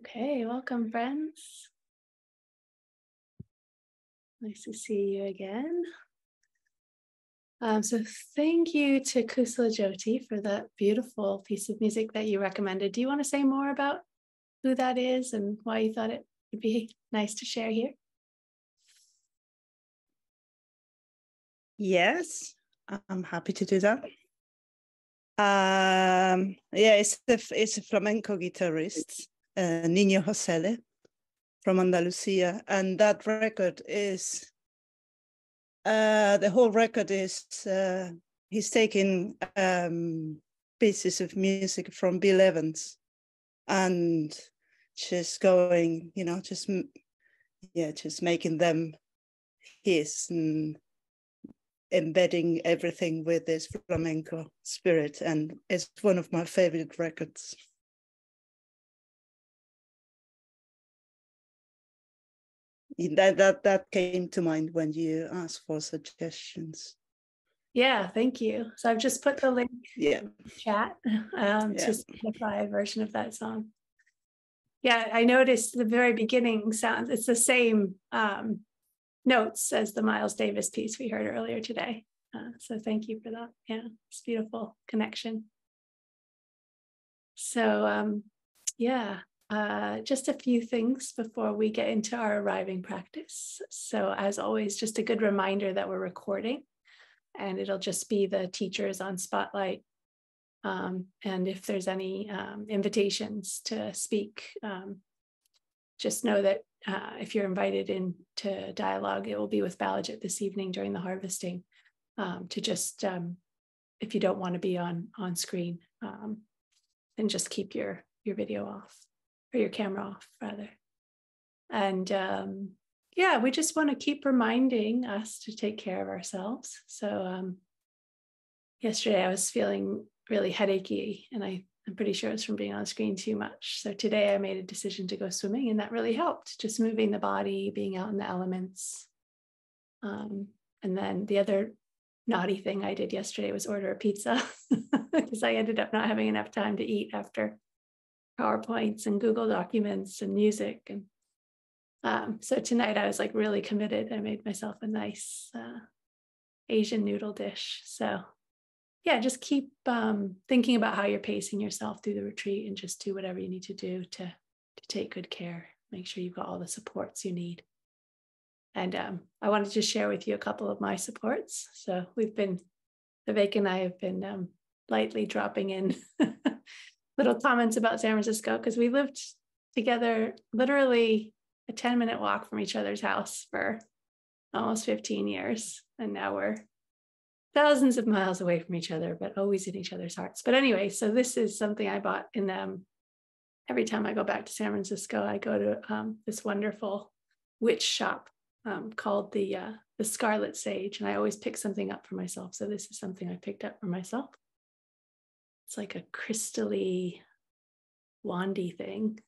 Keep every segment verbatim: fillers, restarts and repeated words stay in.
Okay, welcome friends. Nice to see you again. Um, so thank you to Kusla Jyoti for that beautiful piece of music that you recommended. Do you want to say more about who that is and why you thought it would be nice to share here? Yes, I'm happy to do that. Um, yeah, it's a, it's a flamenco guitarist, uh, Nino Josele from Andalusia, and that record is, uh, the whole record is, uh, he's taking um, pieces of music from Bill Evans and just going, you know, just, yeah, just making them his and embedding everything with this flamenco spirit, and it's one of my favorite records. That, that, that came to mind when you asked for suggestions. Yeah, thank you. So I've just put the link yeah. in the chat um, yeah. to Spotify a version of that song. Yeah, I noticed the very beginning sounds, it's the same um, notes as the Miles Davis piece we heard earlier today. Uh, so thank you for that. Yeah, it's a beautiful connection. So um, yeah, uh, just a few things before we get into our arriving practice. So as always, just a good reminder that we're recording and it'll just be the teachers on Spotlight. Um, and if there's any um, invitations to speak, um, just know that Uh, if you're invited into dialogue, it will be with Balajit this evening during the harvesting um, to just, um, if you don't want to be on, on screen, um, then just keep your, your video off, or your camera off, rather. And um, yeah, we just want to keep reminding us to take care of ourselves. So um, yesterday I was feeling really headachy, and I I'm pretty sure it's from being on screen too much. So today I made a decision to go swimming, and that really helped, just moving the body, being out in the elements. Um, and then the other naughty thing I did yesterday was order a pizza because I ended up not having enough time to eat after PowerPoints and Google documents and music. And um, so tonight I was like really committed. I made myself a nice uh, Asian noodle dish. So yeah, just keep um, thinking about how you're pacing yourself through the retreat, and just do whatever you need to do to, to take good care. Make sure you've got all the supports you need. And um, I wanted to share with you a couple of my supports. So we've been, Viveka and I have been um, lightly dropping in little comments about San Francisco, because we lived together literally a ten minute walk from each other's house for almost fifteen years. And now we're thousands of miles away from each other, but always in each other's hearts. But anyway, so this is something I bought in them. Um, every time I go back to San Francisco, I go to um, this wonderful witch shop um, called the uh, the Scarlet Sage, and I always pick something up for myself. So this is something I picked up for myself. It's like a crystally wandy thing.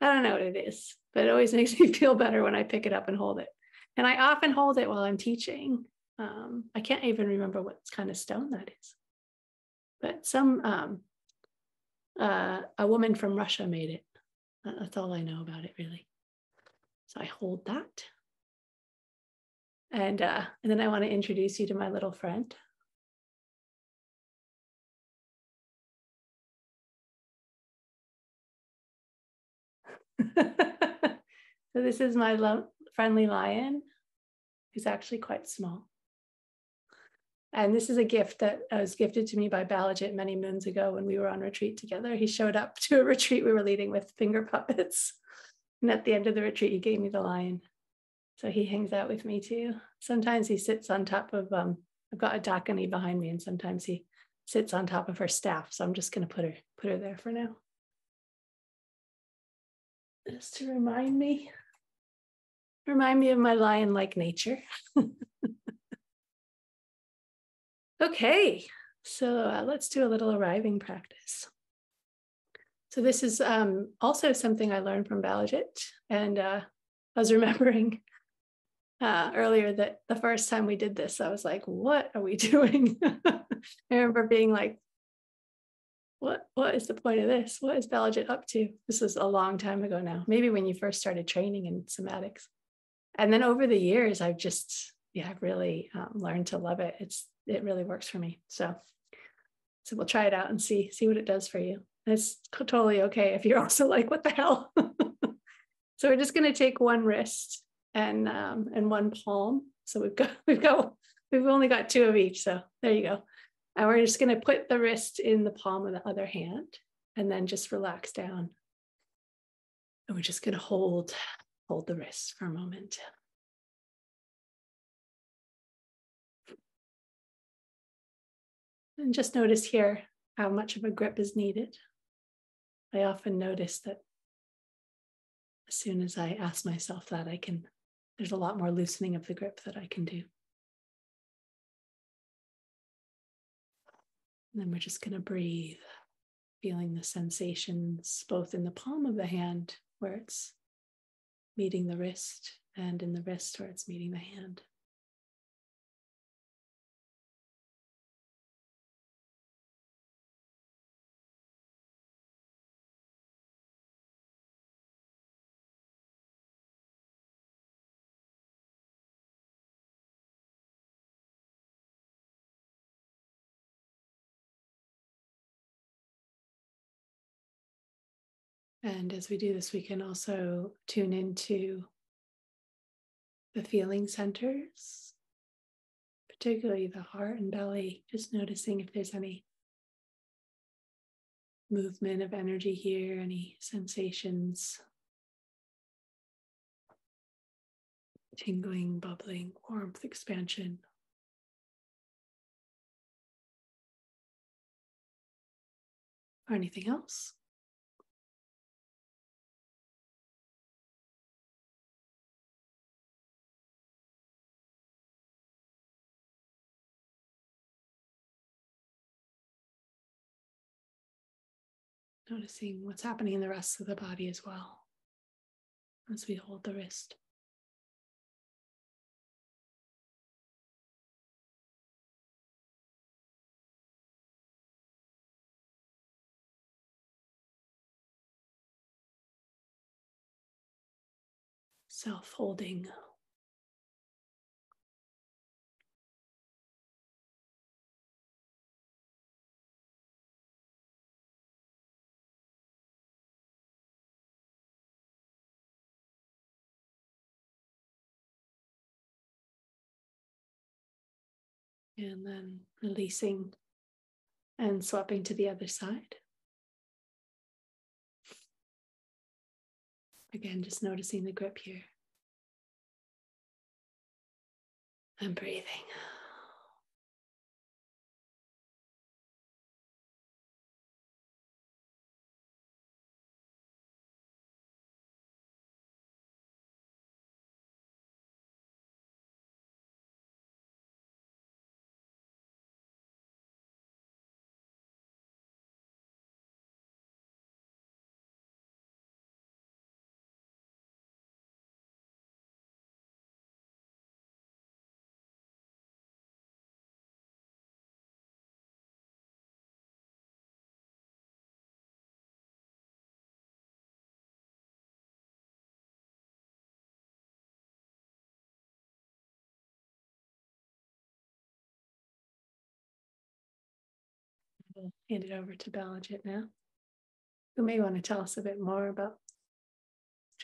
I don't know what it is, but it always makes me feel better when I pick it up and hold it. And I often hold it while I'm teaching. Um, I can't even remember what kind of stone that is, but some um, uh, a woman from Russia made it. That's all I know about it, really. So I hold that, and uh, and then I want to introduce you to my little friend. So this is my lo- friendly lion, who's actually quite small. And this is a gift that was gifted to me by Balajit many moons ago when we were on retreat together. He showed up to a retreat we were leading with finger puppets. And at the end of the retreat, he gave me the lion. So he hangs out with me too. Sometimes he sits on top of, um, I've got a Dakini behind me, and sometimes he sits on top of her staff. So I'm just gonna put her, put her there for now. Just to remind me, remind me of my lion-like nature. Okay, so uh, let's do a little arriving practice. So this is um, also something I learned from Balajit, and uh, I was remembering uh, earlier that the first time we did this, I was like, what are we doing? I remember being like, what, what is the point of this? What is Balajit up to? This was a long time ago now, maybe when you first started training in somatics. And then over the years, I've just, yeah, I've really um, learned to love it. It's, it really works for me. So, so we'll try it out and see, see what it does for you. That's totally okay if you're also like, what the hell? So we're just going to take one wrist and, um, and one palm. So we've got, we've got, we've only got two of each. So there you go. And we're just going to put the wrist in the palm of the other hand and then just relax down. And we're just going to hold, hold the wrist for a moment. And just notice here how much of a grip is needed. I often notice that as soon as I ask myself that, I can, there's a lot more loosening of the grip that I can do. And then we're just going to breathe, feeling the sensations both in the palm of the hand where it's meeting the wrist and in the wrist where it's meeting the hand. And as we do this, we can also tune into the feeling centers, particularly the heart and belly, just noticing if there's any movement of energy here, any sensations, tingling, bubbling, warmth, expansion. Or anything else? Noticing what's happening in the rest of the body as well as we hold the wrist. Self-holding. And then releasing and swapping to the other side. Again, just noticing the grip here. And breathing. We'll hand it over to Balajit now, who may want to tell us a bit more about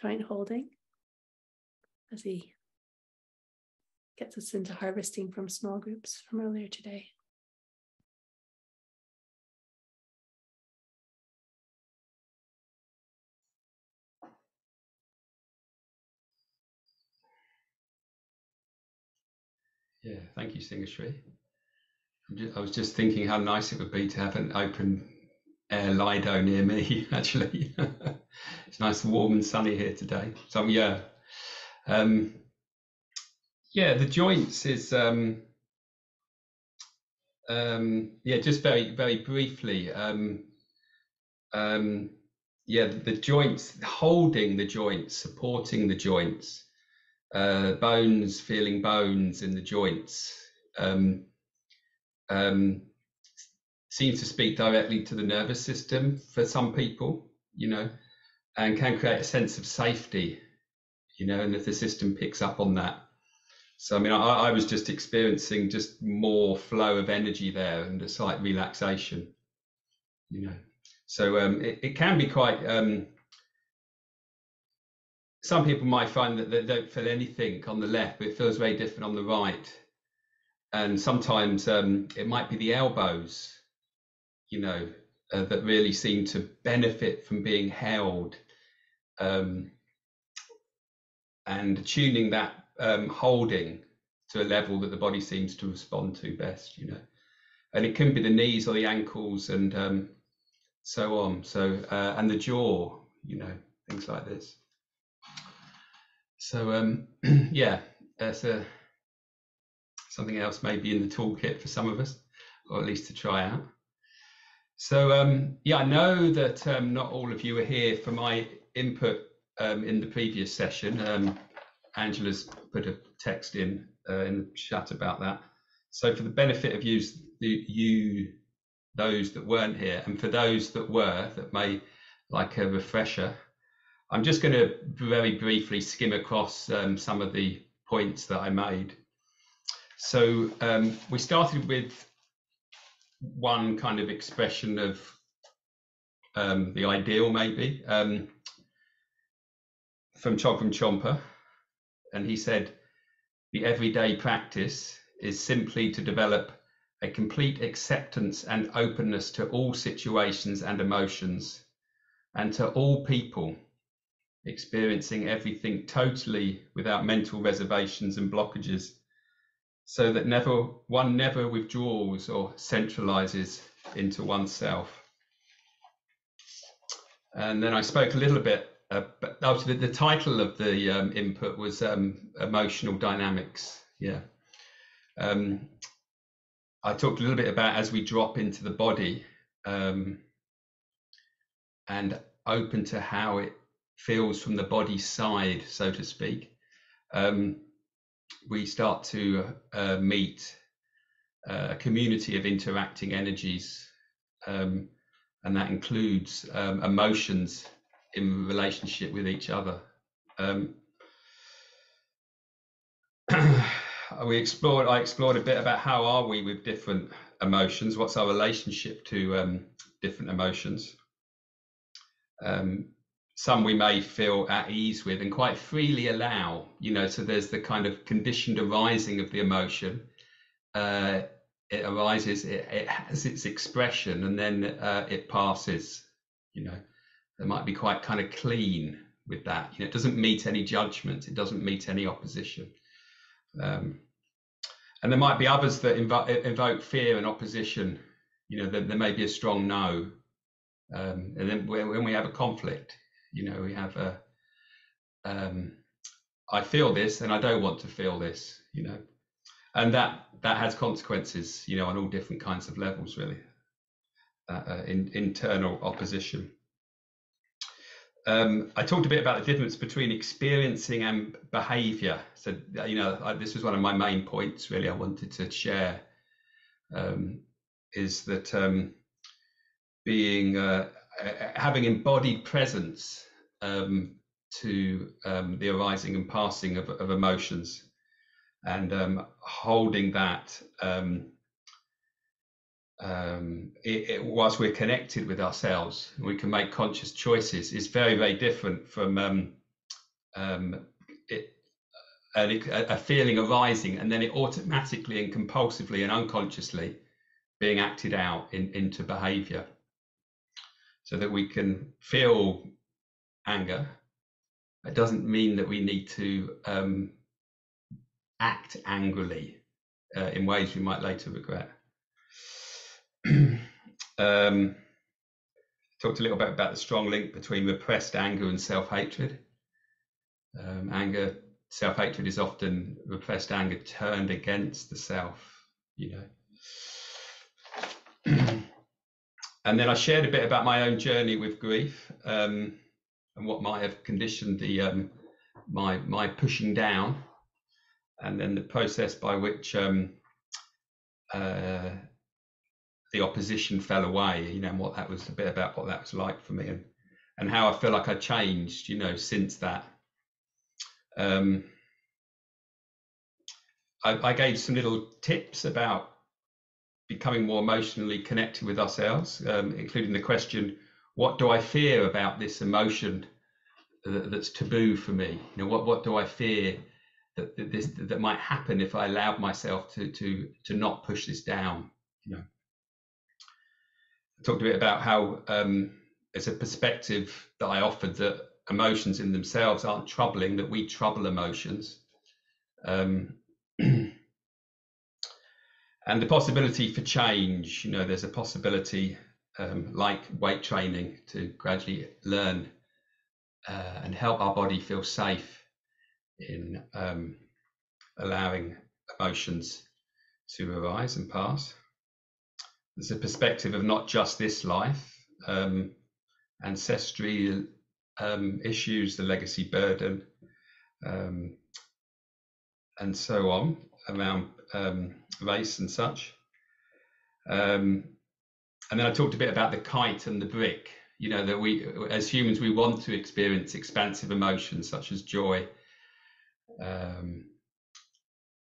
joint holding as he gets us into harvesting from small groups from earlier today. Yeah, thank you, Singhashri. I was just thinking how nice it would be to have an open air Lido near me, actually. It's nice, warm and sunny here today. So yeah, um, yeah, the joints is, um, um, yeah, just very, very briefly. Um, um, yeah, the joints, holding the joints, supporting the joints, uh, bones, feeling bones in the joints. Um, Um, seems to speak directly to the nervous system for some people, you know, and can create a sense of safety, you know, and if the system picks up on that. So, I mean, I, I was just experiencing just more flow of energy there and a slight relaxation, you know. So um, it, it can be quite, um, some people might find that they don't feel anything on the left, but it feels very different on the right. And sometimes um, it might be the elbows, you know, uh, that really seem to benefit from being held. Um, and tuning that um, holding to a level that the body seems to respond to best, you know. And it can be the knees or the ankles and um, so on. So, uh, and the jaw, you know, things like this. So, um, yeah, that's a, something else maybe in the toolkit for some of us, or at least to try out. So, um, yeah, I know that um, not all of you are here for my input um, in the previous session. Um, Angela's put a text in uh, in the chat about that. So for the benefit of you, you, those that weren't here, and for those that were, that may like a refresher, I'm just going to very briefly skim across um, some of the points that I made. So um, we started with one kind of expression of um, the ideal, maybe, um, from Chögyam Trungpa. And he said, the everyday practice is simply to develop a complete acceptance and openness to all situations and emotions, and to all people, experiencing everything totally without mental reservations and blockages, so that never one never withdraws or centralizes into oneself. And then I spoke a little bit about uh, the, the title of the um, input was um, emotional dynamics. Yeah, um, I talked a little bit about as we drop into the body um, and open to how it feels from the body side, so to speak. Um, we start to uh, meet a community of interacting energies, um, and that includes um, emotions in relationship with each other. Um, we explored, I explored a bit about how are we with different emotions, what's our relationship to um, different emotions. Um, some we may feel at ease with and quite freely allow, you know, so there's the kind of conditioned arising of the emotion. Uh, it arises, it, it has its expression, and then uh, it passes, you know. It might be quite kind of clean with that, you know, it doesn't meet any judgment, it doesn't meet any opposition. Um, and there might be others that invo evoke fear and opposition, you know, there, there may be a strong no. Um, and then when we have a conflict, you know, we have a, um, I feel this and I don't want to feel this, you know, and that that has consequences, you know, on all different kinds of levels, really, uh, uh, in, internal opposition. Um, I talked a bit about the difference between experiencing and behavior. So, you know, I, this was one of my main points, really, I wanted to share, um, is that um, being, uh, having embodied presence um, to um, the arising and passing of, of emotions, and um, holding that um, um, it, it, whilst we're connected with ourselves, we can make conscious choices, is very, very different from um, um, it, a, a feeling arising and then it automatically and compulsively and unconsciously being acted out in, into behaviour. So that we can feel anger, it doesn't mean that we need to um, act angrily uh, in ways we might later regret. um, talked a little bit about the strong link between repressed anger and self-hatred. Um, anger, self-hatred is often repressed anger turned against the self, you know. And then I shared a bit about my own journey with grief um, and what might have conditioned the um, my my pushing down, and then the process by which um, uh, the opposition fell away, you know, and what that was a bit about what that was like for me, and and how I feel like I changed, you know, since that. Um, I, I gave some little tips about becoming more emotionally connected with ourselves, um, including the question, what do I fear about this emotion that, that's taboo for me? You know, what, what do I fear that, that this that might happen if I allowed myself to to to not push this down? You know, I talked a bit about how um, it's a perspective that I offered that emotions in themselves aren't troubling, that we trouble emotions. Um, and the possibility for change, you know, there's a possibility, um, like weight training, to gradually learn uh, and help our body feel safe in um, allowing emotions to arise and pass. There's a perspective of not just this life, um, ancestry um, issues, the legacy burden, um, and so on, around um, race and such. Um, and then I talked a bit about the kite and the brick, you know, that we, as humans, we want to experience expansive emotions such as joy. Um,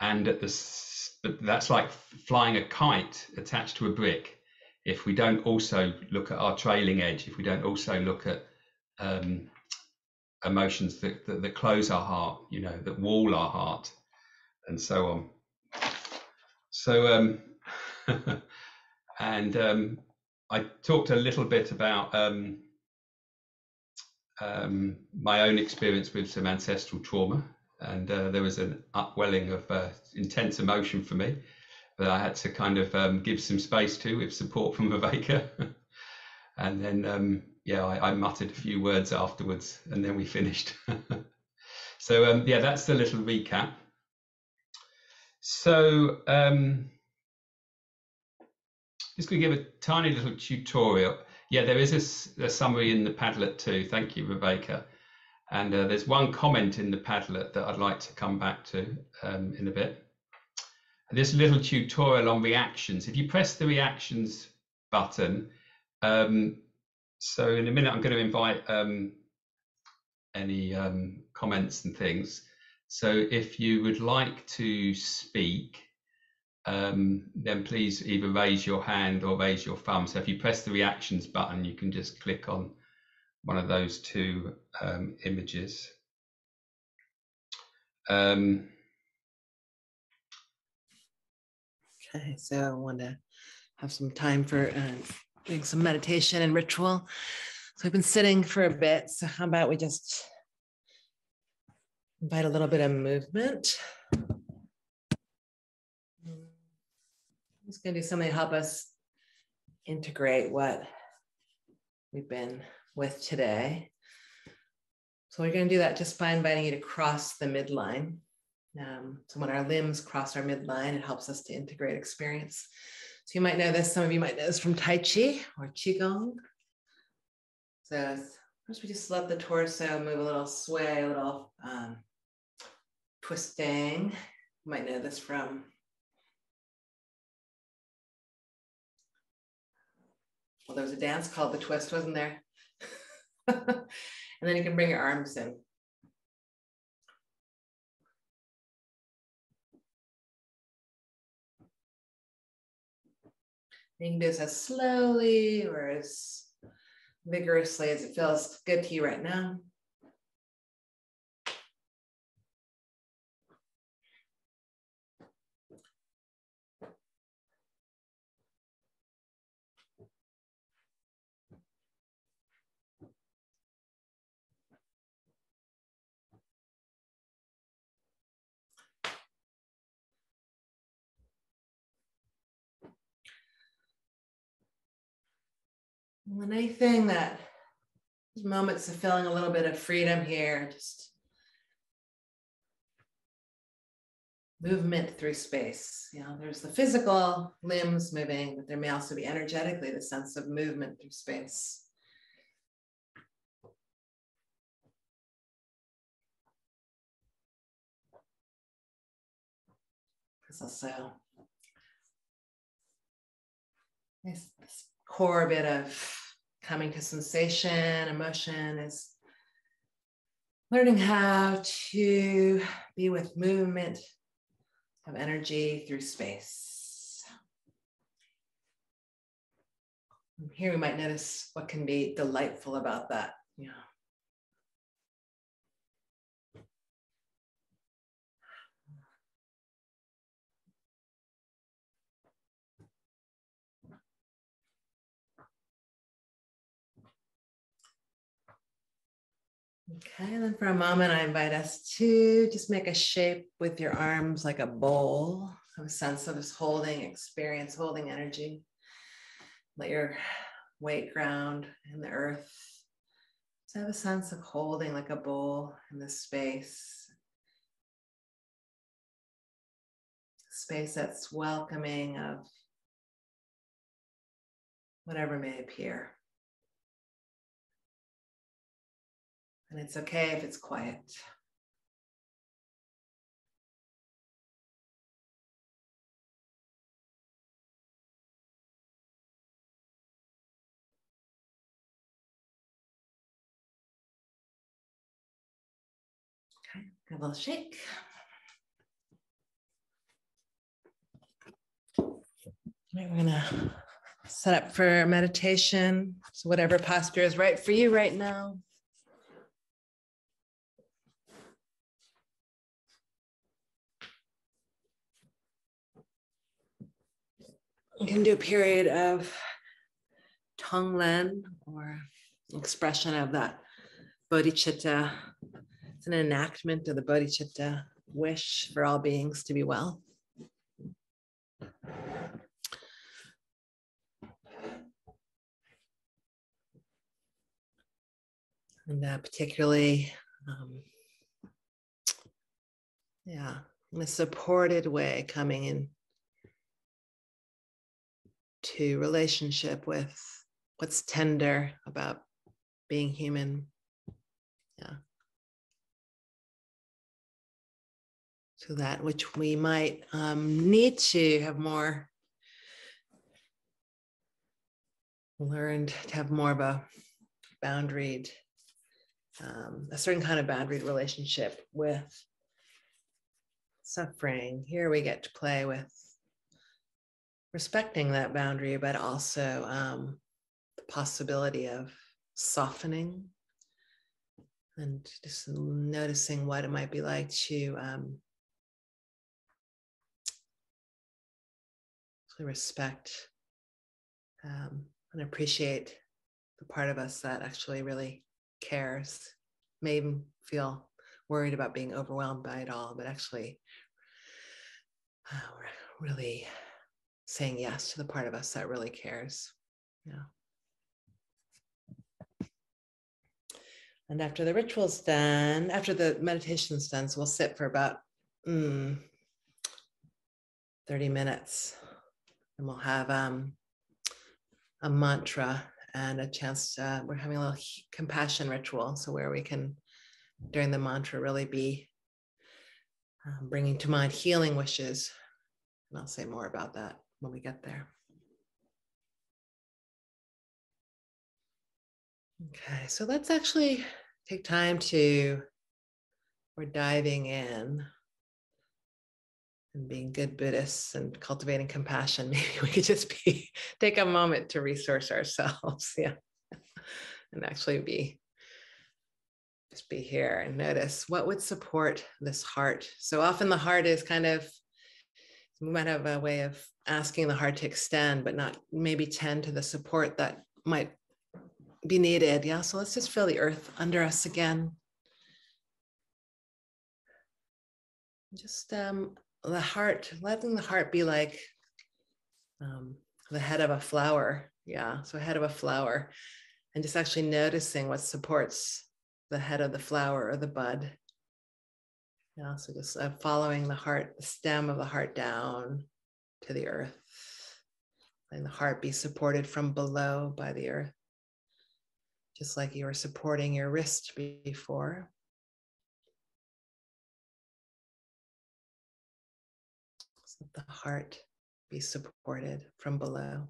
and at this, but that's like flying a kite attached to a brick. If we don't also look at our trailing edge, if we don't also look at um, emotions that, that, that close our heart, you know, that wall our heart, and so on. So, um, and um, I talked a little bit about um, um, my own experience with some ancestral trauma, and uh, there was an upwelling of uh, intense emotion for me that I had to kind of um, give some space to with support from Viveka. And then, um, yeah, I, I muttered a few words afterwards, and then we finished. So, um, yeah, that's the little recap. So um just going to give a tiny little tutorial. Yeah, there is a, a summary in the Padlet too. Thank you, Viveka. And uh, there's one comment in the Padlet that I'd like to come back to um, in a bit. And this little tutorial on reactions. If you press the reactions button, um, so in a minute I'm going to invite um, any um, comments and things. So if you would like to speak, um, then please either raise your hand or raise your thumb. So if you press the reactions button, you can just click on one of those two um, images. Um, okay, so I want to have some time for uh, doing some meditation and ritual. So we've been sitting for a bit, so how about we just invite a little bit of movement. I'm just going to do something to help us integrate what we've been with today. So we're going to do that just by inviting you to cross the midline. Um, so when our limbs cross our midline, it helps us to integrate experience. So you might know this, some of you might know this from Tai Chi or Qigong. So first we just let the torso move a little sway, a little um, twisting. You might know this from well, there was a dance called The Twist, wasn't there? And then you can bring your arms in. You can do this as slowly or as vigorously as it feels good to you right now. And anything that these moments of feeling a little bit of freedom here, just movement through space. You know, there's the physical limbs moving, but there may also be energetically the sense of movement through space. There's also This, this core bit of coming to sensation, emotion is learning how to be with movement of energy through space. Here we might notice what can be delightful about that. Yeah. Okay, and then for a moment, I invite us to just make a shape with your arms like a bowl, a sense of this holding experience, holding energy. Let your weight ground in the earth. Just have a sense of holding like a bowl in this space. Space that's welcoming of whatever may appear. And it's okay if it's quiet. Okay, give a little shake. All right, we're gonna set up for meditation. So whatever posture is right for you right now. You can do a period of Tonglen, or expression of that bodhicitta. It's an enactment of the bodhicitta wish for all beings to be well. And uh, particularly, um, yeah, in a supported way, coming in to relationship with what's tender about being human. Yeah. So that which we might um, need to have more learned to have more of a boundaried, um, a certain kind of boundaried relationship with suffering. Here we get to play with respecting that boundary, but also um, the possibility of softening and just noticing what it might be like to um, respect um, and appreciate the part of us that actually really cares, may even feel worried about being overwhelmed by it all, but actually uh, we're really saying yes to the part of us that really cares. Yeah. And after the ritual's done, after the meditation's done, so we'll sit for about mm, thirty minutes, and we'll have um, a mantra and a chance to, uh, we're having a little compassion ritual. So where we can, during the mantra, really be uh, bringing to mind healing wishes. And I'll say more about that when we get there. Okay, so let's actually take time to, we're diving in and being good Buddhists and cultivating compassion. Maybe we could just be, take a moment to resource ourselves. Yeah. And actually be, just be here and notice what would support this heart. So often the heart is kind of, we might have a way of asking the heart to extend, but not maybe tend to the support that might be needed. Yeah, so let's just feel the earth under us again. Just um, the heart, letting the heart be like um, the head of a flower. Yeah, so head of a flower. And just actually noticing what supports the head of the flower or the bud. Yeah, so just uh, following the heart, the stem of the heart down to the earth. Letting the heart be supported from below by the earth. Just like you were supporting your wrist before. Just let the heart be supported from below.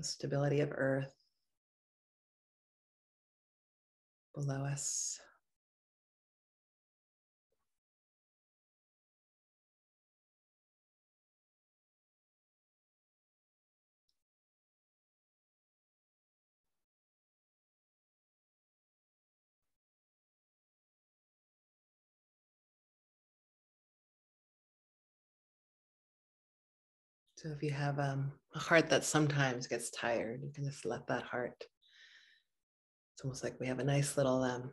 the stability of earth below us. So if you have um, a heart that sometimes gets tired, you can just let that heart. It's almost like we have a nice little um,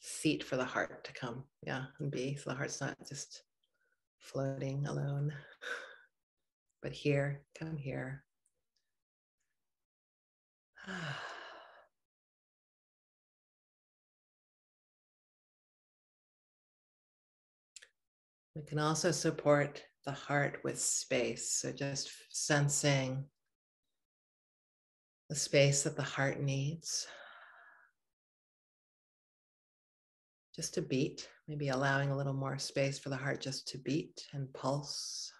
seat for the heart to come, yeah, and be. So the heart's not just floating alone, but here, come here. We can also support the heart with space. So just sensing the space that the heart needs. Just to beat, maybe allowing a little more space for the heart just to beat and pulse.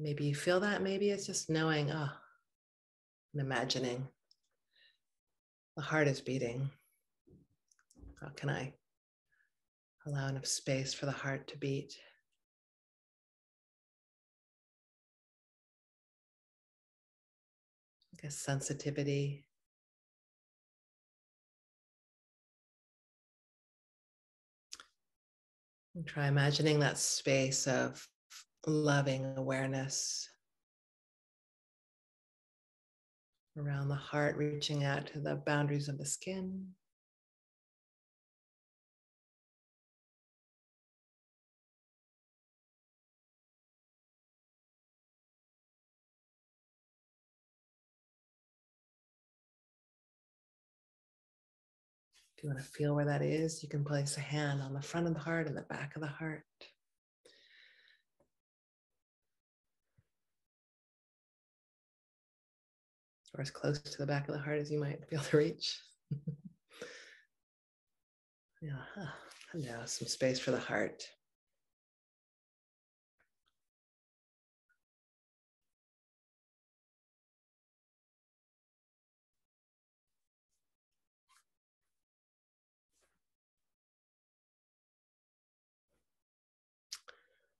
Maybe you feel that, maybe it's just knowing, ah, oh, and imagining the heart is beating. How can I allow enough space for the heart to beat? Like a sensitivity. And try imagining that space of loving awareness around the heart, reaching out to the boundaries of the skin. If you want to feel where that is, you can place a hand on the front of the heart and the back of the heart. Or as close to the back of the heart as you might be able to reach. Yeah, huh. Hello, some space for the heart.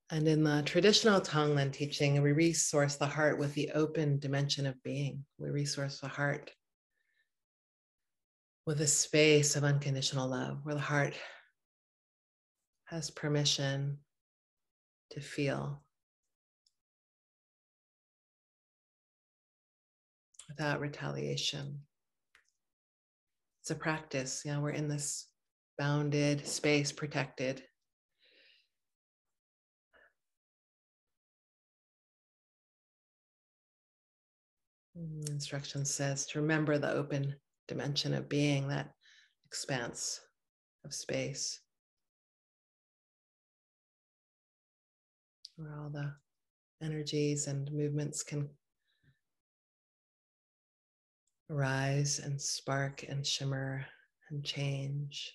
And in the traditional Tonglen teaching, we resource the heart with the open dimension of being. We resource the heart with a space of unconditional love, where the heart has permission to feel without retaliation. It's a practice. You know, we're in this bounded space, protected. Instruction says to remember the open dimension of being, that expanse of space, where all the energies and movements can arise and spark and shimmer and change.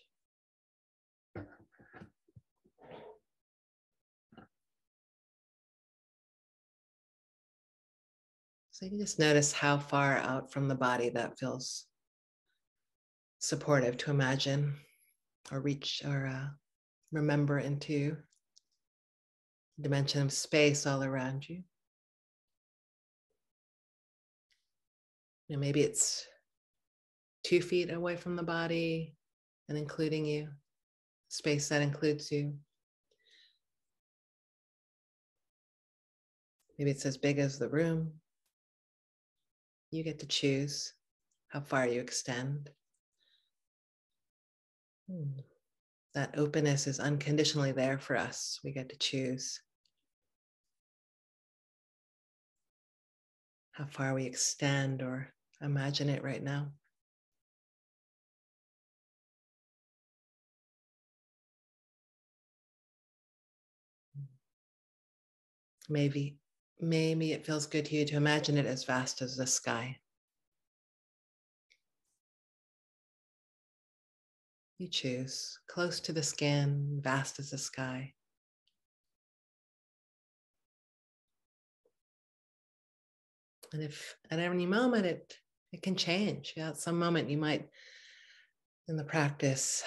So you can just notice how far out from the body that feels supportive to imagine or reach or uh, remember into the dimension of space all around you. And maybe it's two feet away from the body and including you, space that includes you. Maybe it's as big as the room. You get to choose how far you extend. Hmm. That openness is unconditionally there for us. We get to choose how far we extend or imagine it right now. Maybe. Maybe it feels good to you to imagine it as vast as the sky. You choose, close to the skin, vast as the sky. And if at any moment it it can change. Yeah, at some moment you might, in the practice,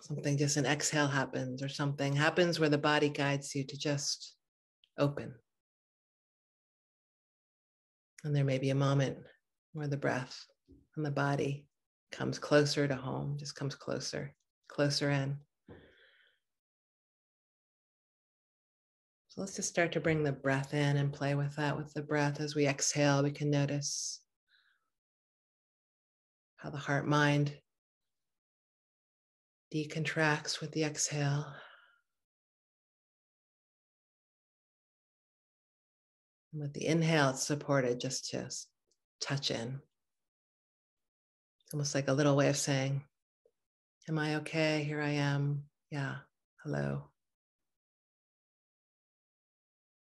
something, just an exhale happens, or something happens where the body guides you to just open. And there may be a moment where the breath and the body comes closer to home, just comes closer, closer in. So let's just start to bring the breath in and play with that, with the breath. As we exhale, we can notice how the heart-mind decontracts with the exhale. And with the inhale, it's supported just to touch in. It's almost like a little way of saying, am I okay? Here I am. Yeah, hello.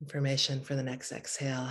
Information for the next exhale.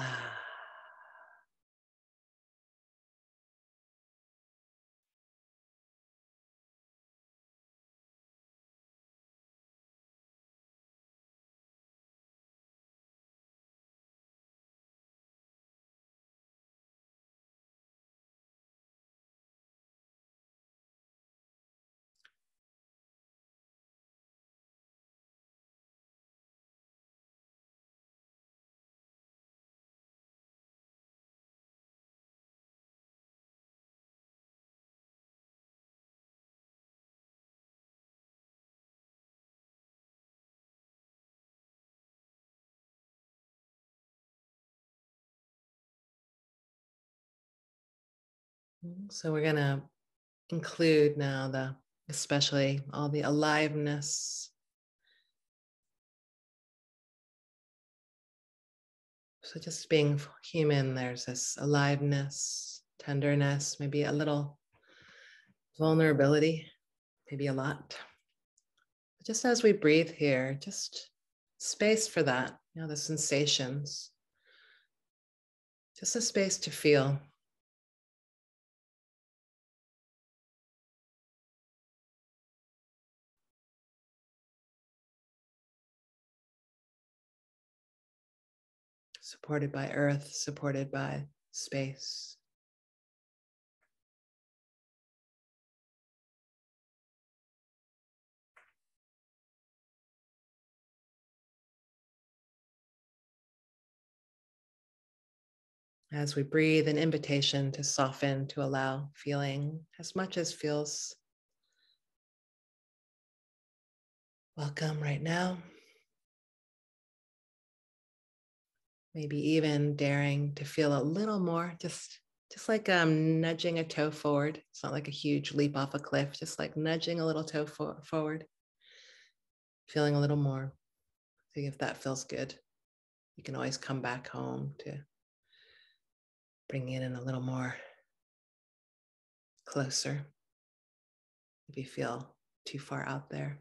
So we're going to include now the, especially all the aliveness. So just being human, there's this aliveness, tenderness, maybe a little vulnerability, maybe a lot. But just as we breathe here, just space for that, you know, the sensations, just a space to feel. Supported by earth, supported by space. As we breathe, an invitation to soften, to allow feeling as much as feels welcome right now. Maybe even daring to feel a little more, just, just like um, nudging a toe forward. It's not like a huge leap off a cliff, just like nudging a little toe for- forward, feeling a little more. So if that feels good, you can always come back home to bringing in a little more closer if you feel too far out there.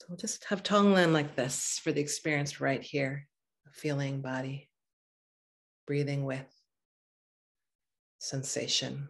So we'll just have Tonglen like this for the experience right here, feeling body, breathing with sensation.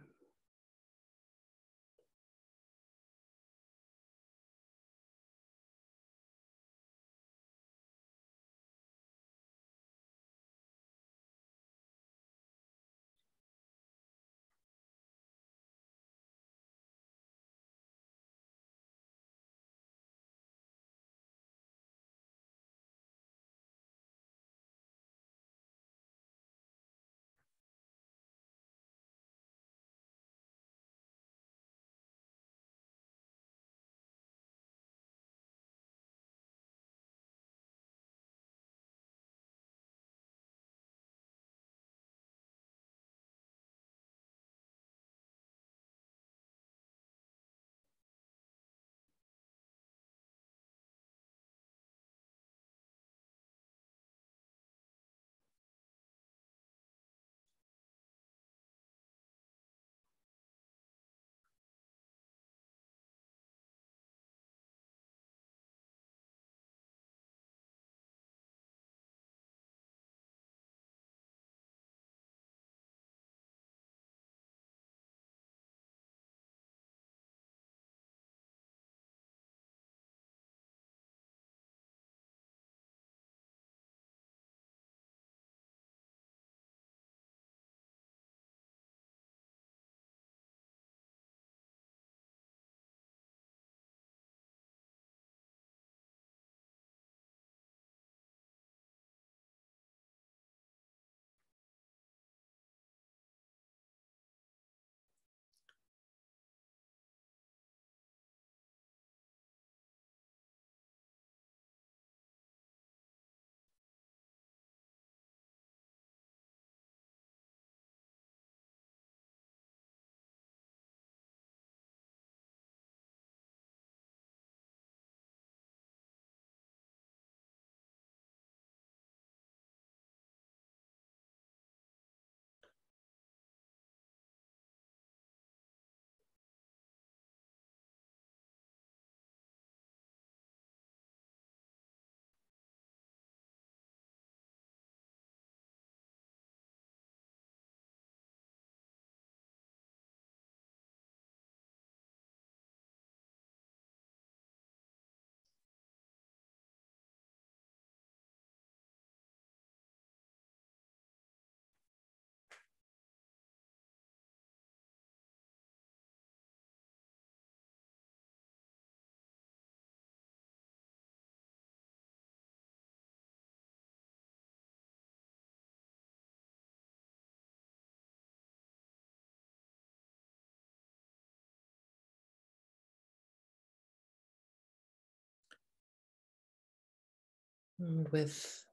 with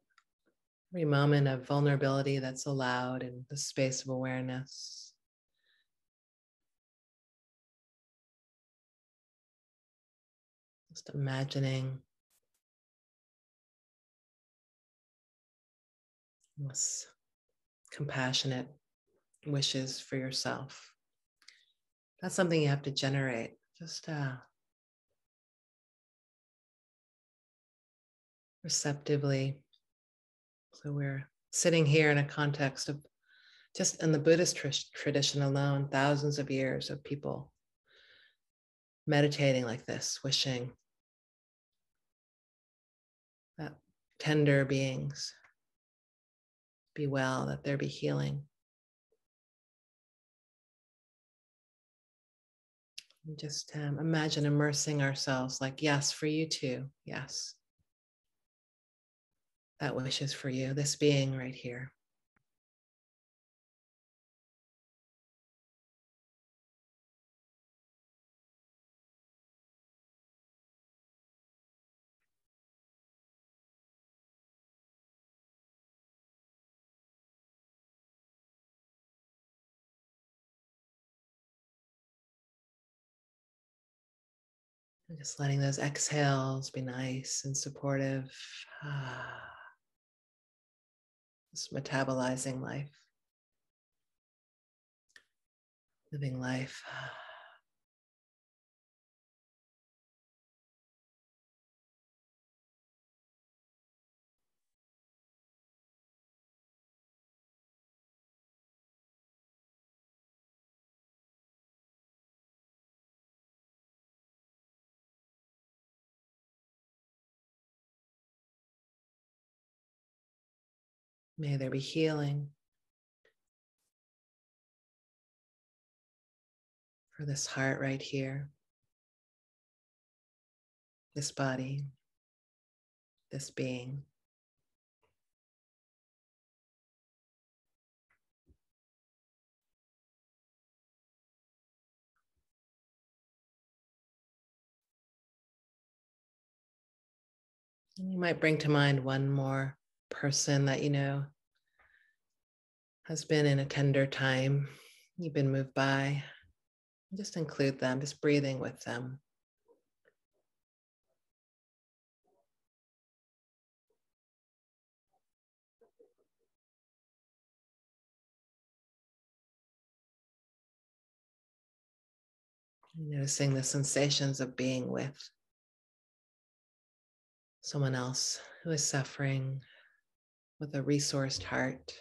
every moment of vulnerability that's allowed in the space of awareness. Just imagining those compassionate wishes for yourself. That's something you have to generate. Just uh, receptively. So we're sitting here in a context of just in the Buddhist tr- tradition alone, thousands of years of people meditating like this, wishing that tender beings be well, that there be healing. And just um, imagine immersing ourselves like, yes, for you too, yes. That wish is for you, this being right here. And just letting those exhales be nice and supportive. Ah. Just metabolizing life, living life. May there be healing for this heart right here, this body, this being. And you might bring to mind one more person that you know has been in a tender time, you've been moved by. Just include them, just breathing with them. Noticing the sensations of being with someone else who is suffering, with a resourced heart.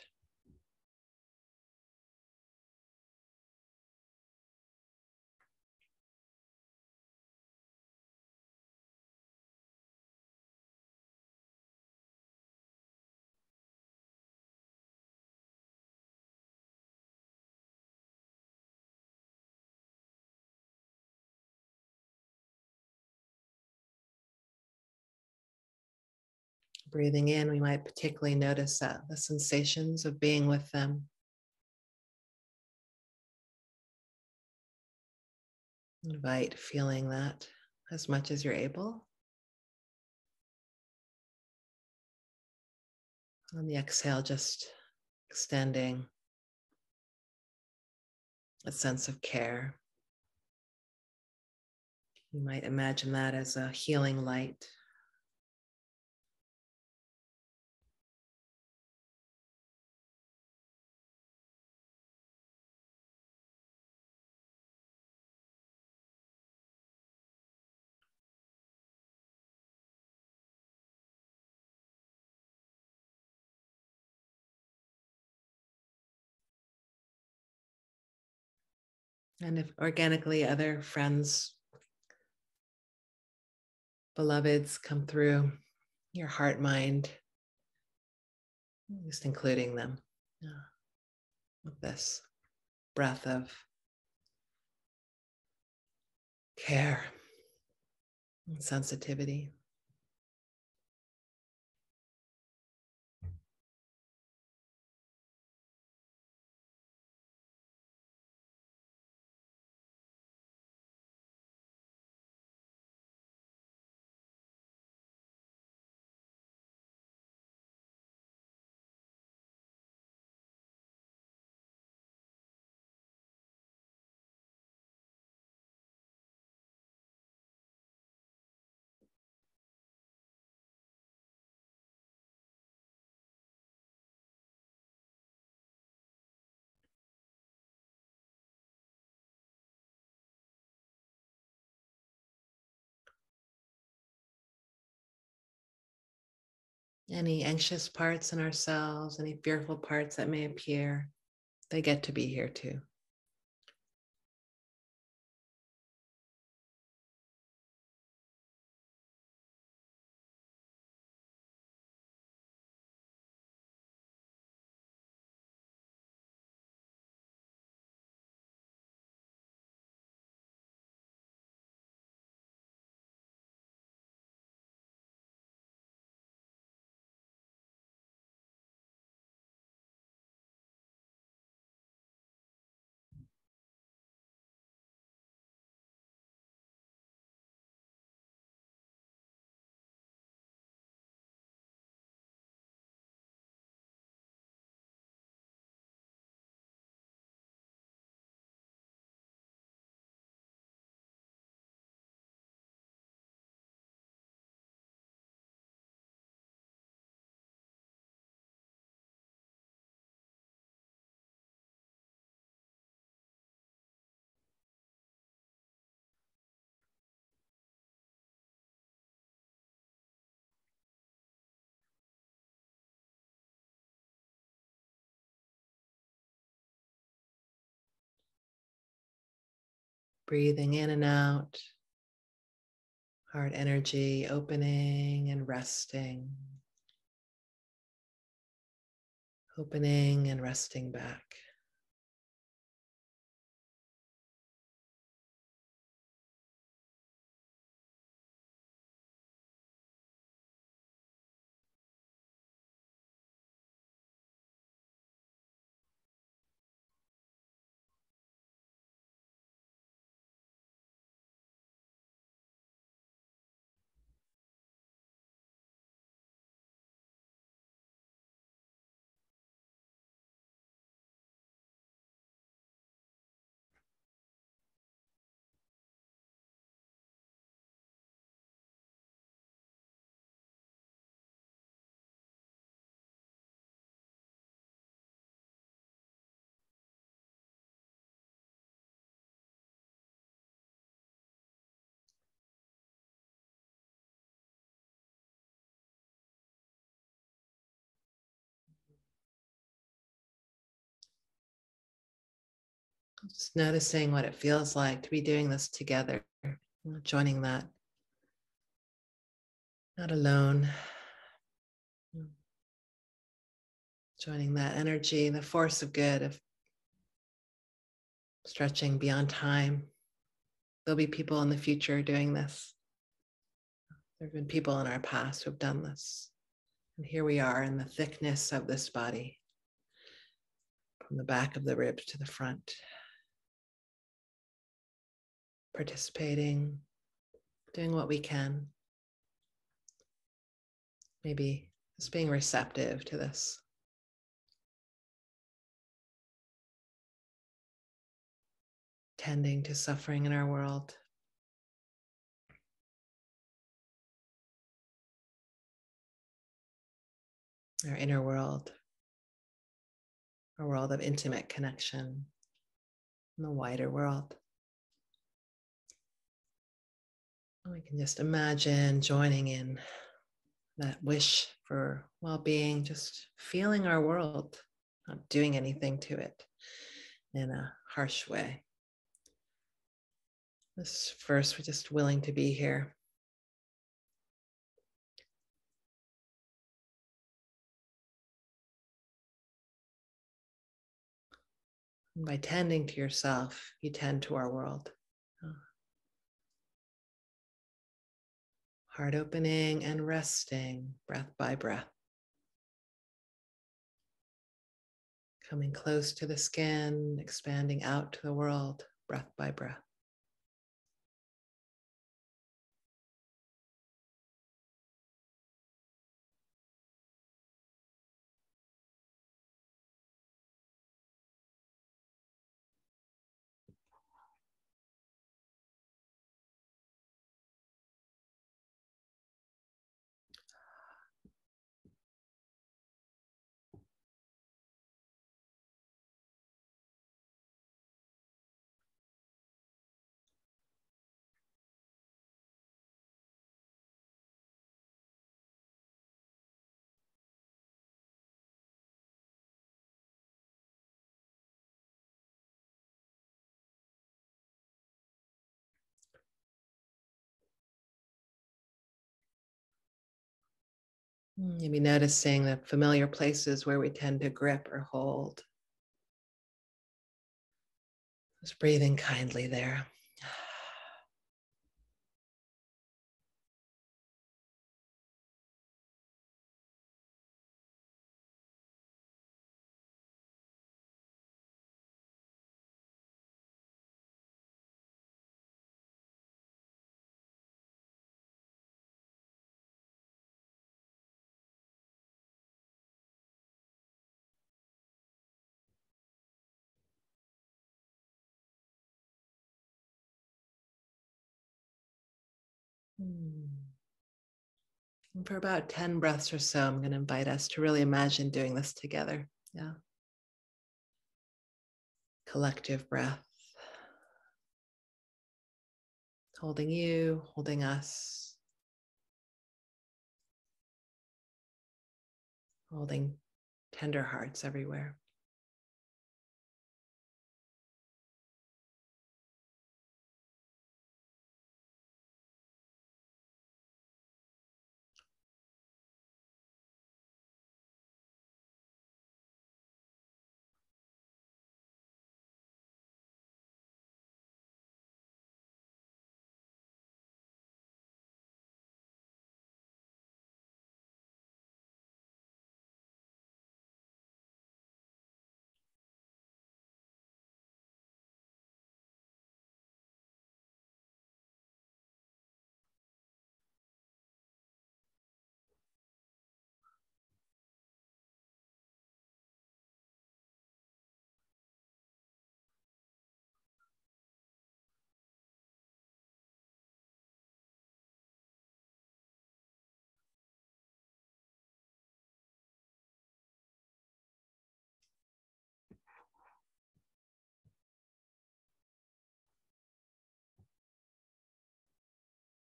Breathing in, we might particularly notice that the sensations of being with them. Invite feeling that as much as you're able. On the exhale, just extending a sense of care. You might imagine that as a healing light. And if organically other friends, beloveds come through your heart, mind, just including them yeah. with this breath of care and sensitivity. Any anxious parts in ourselves, any fearful parts that may appear, they get to be here too. Breathing in and out, heart energy opening and resting, opening and resting back. Just noticing what it feels like to be doing this together, joining that, not alone, joining that energy, the force of good, of stretching beyond time. There'll be people in the future doing this. There have been people in our past who have done this. And here we are in the thickness of this body, from the back of the ribs to the front. Participating, doing what we can, maybe just being receptive to this. Tending to suffering in our world. Our inner world, our world of intimate connection, in the wider world. We can just imagine joining in that wish for well-being, just feeling our world, not doing anything to it in a harsh way. This first, we're just willing to be here. And by tending to yourself, you tend to our world. Heart opening and resting, breath by breath. Coming close to the skin, expanding out to the world, breath by breath. Maybe noticing the familiar places where we tend to grip or hold. Just breathing kindly there. And for about ten breaths or so, I'm going to invite us to really imagine doing this together. Yeah. Collective breath. Holding you, holding us. Holding tender hearts everywhere.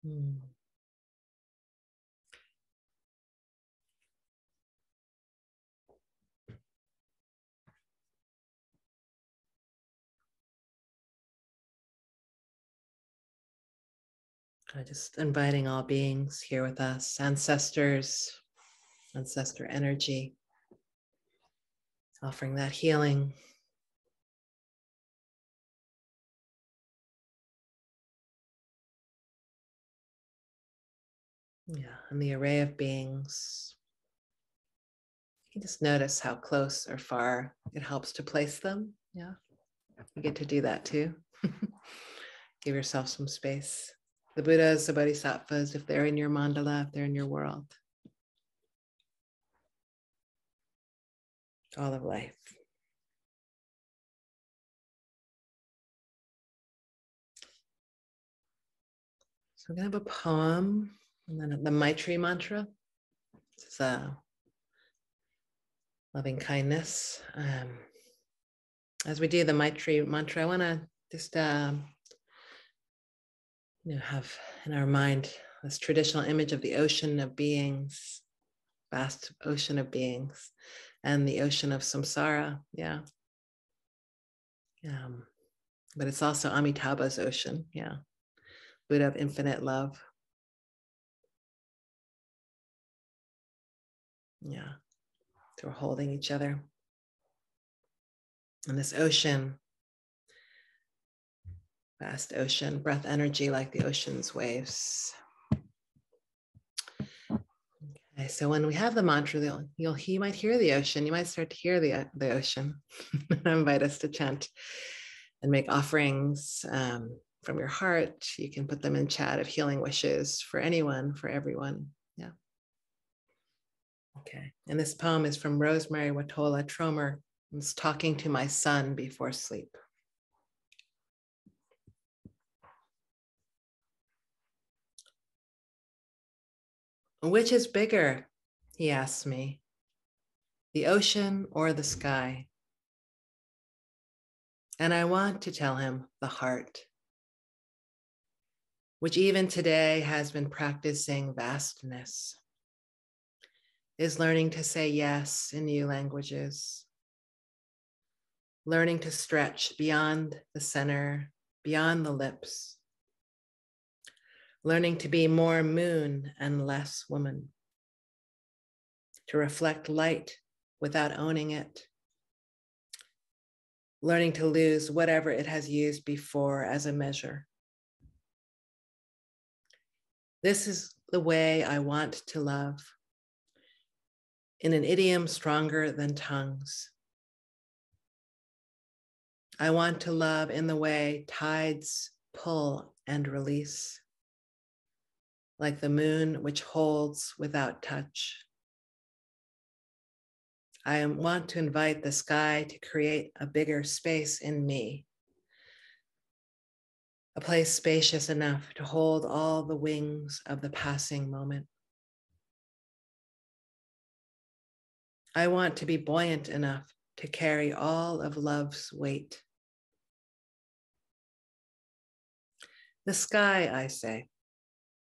Uh, just inviting all beings here with us, ancestors, ancestor energy, offering that healing. Yeah, and the array of beings. You can just notice how close or far it helps to place them. Yeah, you get to do that too. Give yourself some space. The Buddhas, the Bodhisattvas, if they're in your mandala, if they're in your world. All of life. So I'm going to have a poem. And then the Maitri mantra, it's a loving kindness. Um, as we do the Maitri mantra, I want to just uh, you know, have in our mind this traditional image of the ocean of beings, vast ocean of beings, and the ocean of samsara. Yeah. Um, but it's also Amitabha's ocean. Yeah. Buddha of infinite love. Yeah, so we're holding each other. And this ocean, vast ocean, breath energy like the ocean's waves. Okay, so when we have the mantra, you'll, you'll, you might hear the ocean, you might start to hear the, the ocean. I invite us to chant and make offerings um, from your heart. You can put them in chat of healing wishes for anyone, for everyone. Yeah. Okay, and this poem is from Rosemary Watola Tromer. It's talking to my son before sleep. Which is bigger, he asked me, the ocean or the sky? And I want to tell him the heart, which even today has been practicing vastness. Is learning to say yes in new languages, learning to stretch beyond the center, beyond the lips, learning to be more moon and less woman, to reflect light without owning it. Learning to lose whatever it has used before as a measure. This is the way I want to love. In an idiom stronger than tongues. I want to love in the way tides pull and release, like the moon which holds without touch. I want to invite the sky to create a bigger space in me, a place spacious enough to hold all the wings of the passing moment. I want to be buoyant enough to carry all of love's weight. The sky, I say,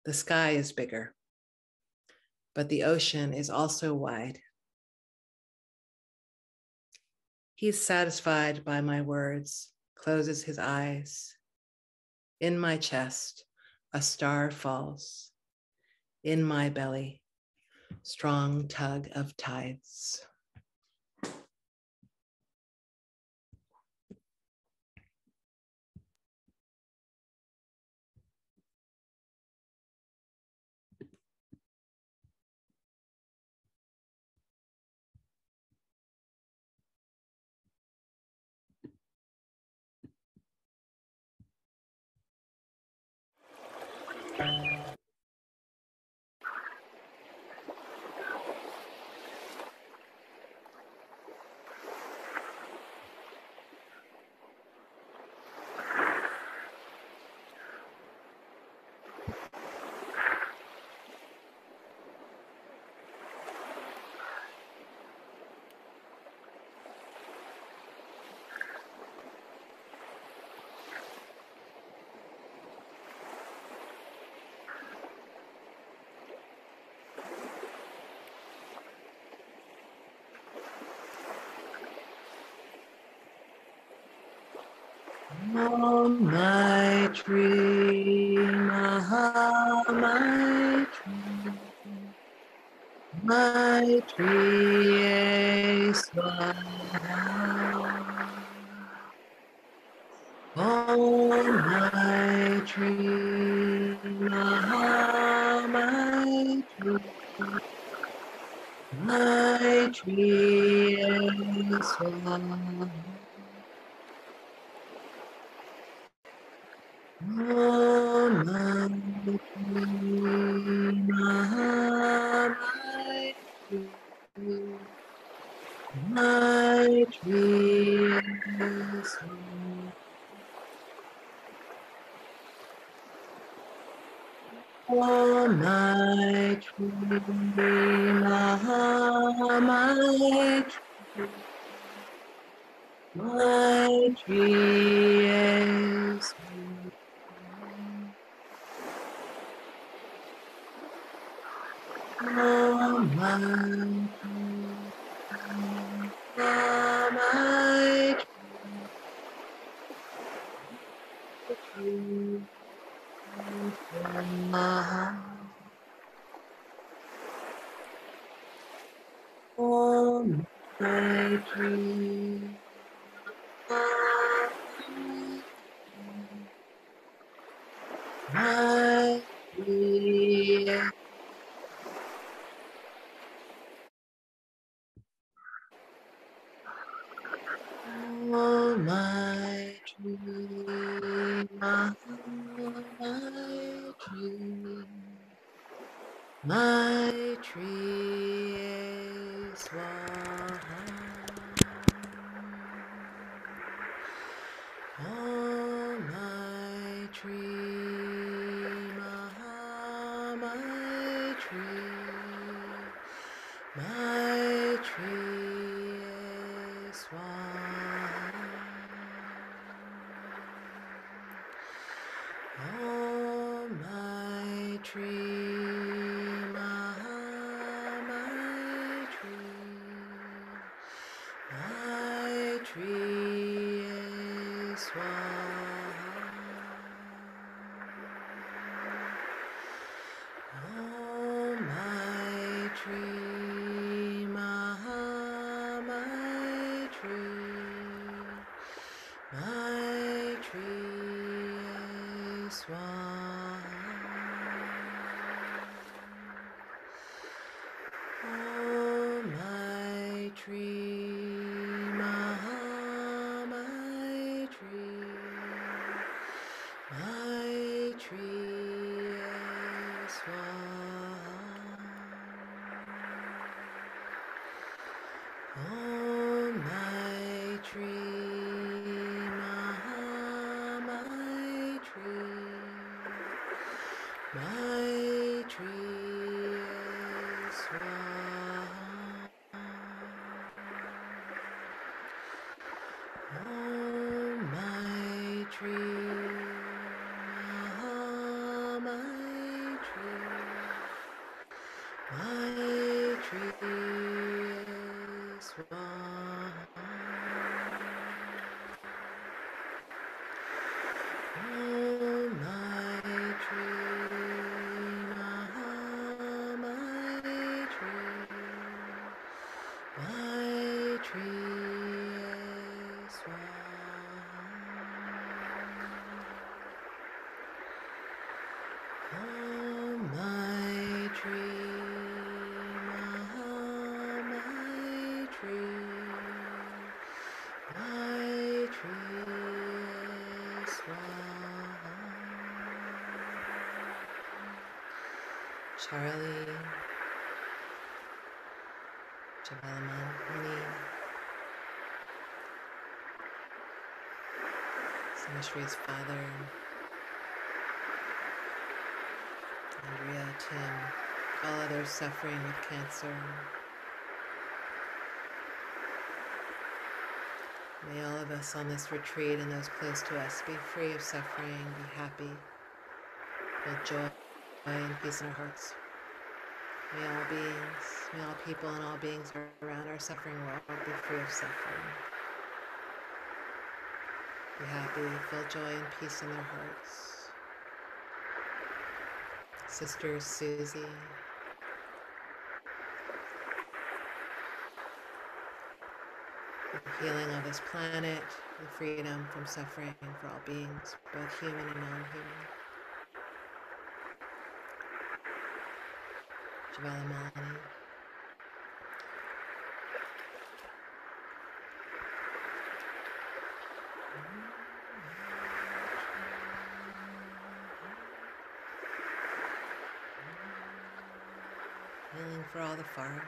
the sky is bigger, but the ocean is also wide. He's satisfied by my words, closes his eyes. In my chest, a star falls. In my belly, strong tug of tides. Om Maitri Maha Maitri Maitriye Swaha Om Maitri Maha Maitri Maitriye Swaha Maitri Charlie, Jabalamalini, Singhashri's father, Andrea, Tim, all others suffering with cancer. May all of us on this retreat and those close to us be free of suffering, be happy, with joy and peace in our hearts. May all beings, may all people and all beings around our suffering world be free of suffering. Be happy, feel joy and peace in their hearts. Sister Susie, the healing of this planet, the freedom from suffering for all beings, both human and non-human. Jabalamalini. Healing for all the forests.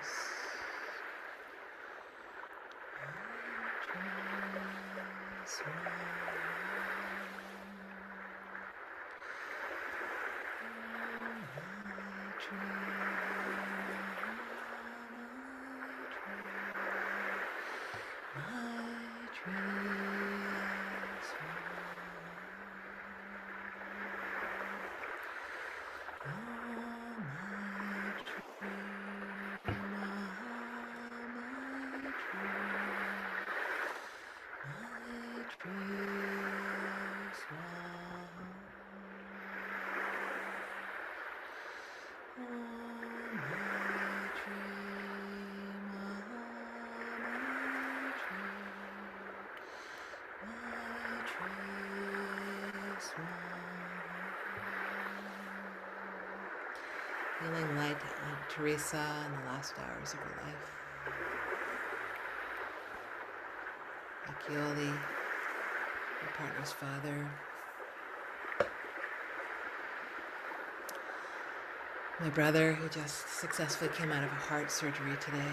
Healing light to Aunt Teresa in the last hours of her life. Achioli, her partner's father. My brother, who just successfully came out of a heart surgery today.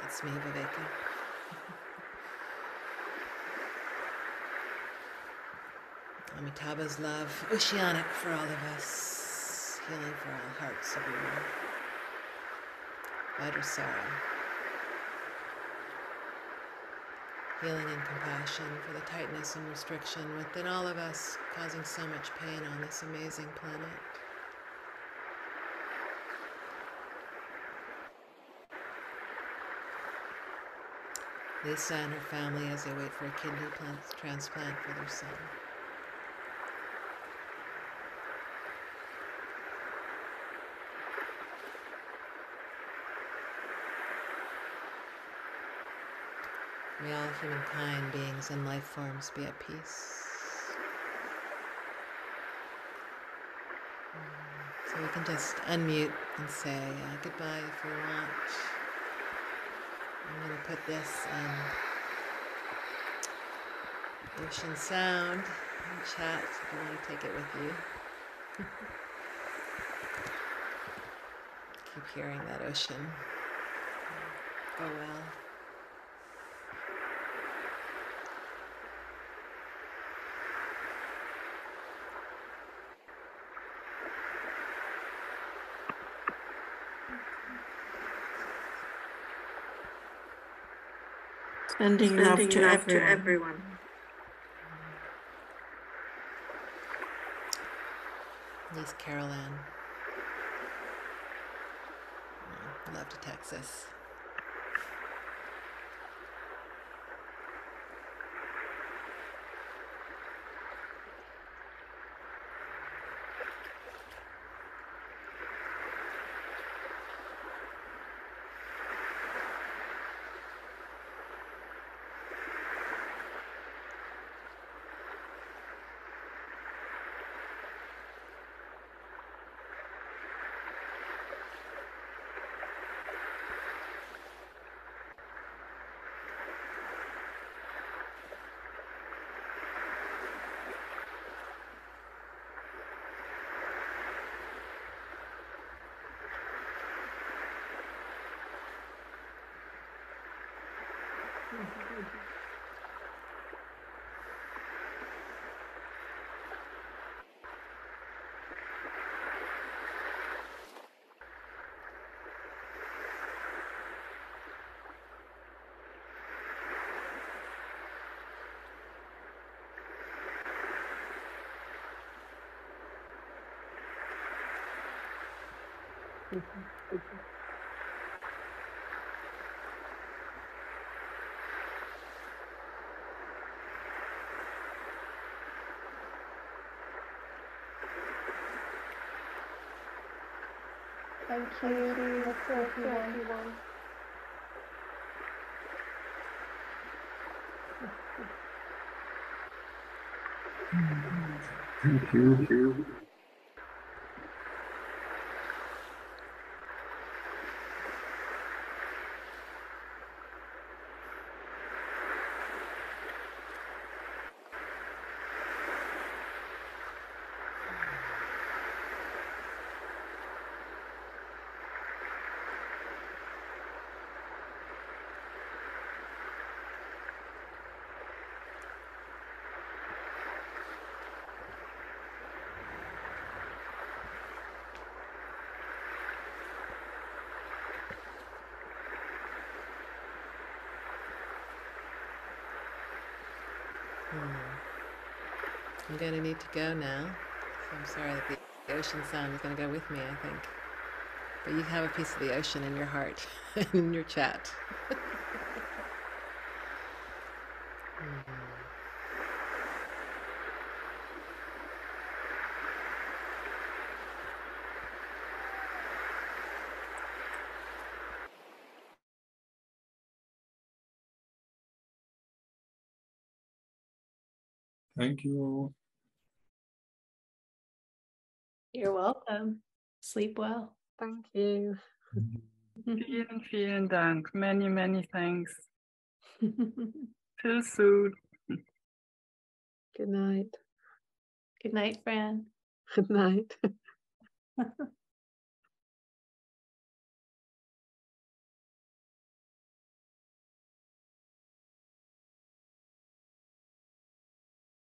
That's me, Viveka. Amitabha's love, oceanic for all of us. Healing for all hearts everywhere. Vajrasara. Healing and compassion for the tightness and restriction within all of us, causing so much pain on this amazing planet. Lisa and her family as they wait for a kidney transplant for their son. May all humankind, beings, and life forms be at peace. So we can just unmute and say uh, goodbye if we want. I'm going to put this um, ocean sound in chat if you want to take it with you. Keep hearing that ocean. Go well. Sending love, love to everyone. everyone. At least Carol Ann. I love to Texas. Mm-hmm. Mm-hmm. Thank you. That's so cool, everyone. Thank you. Thank you. I'm going to need to go now, so I'm sorry that the ocean sound is going to go with me, I think. But you have a piece of the ocean in your heart, in your chat. Thank you. You're welcome. Sleep well. Thank you. Vielen, vielen Dank. Many, many thanks. Till soon. Good night. Good night, Fran. Good night.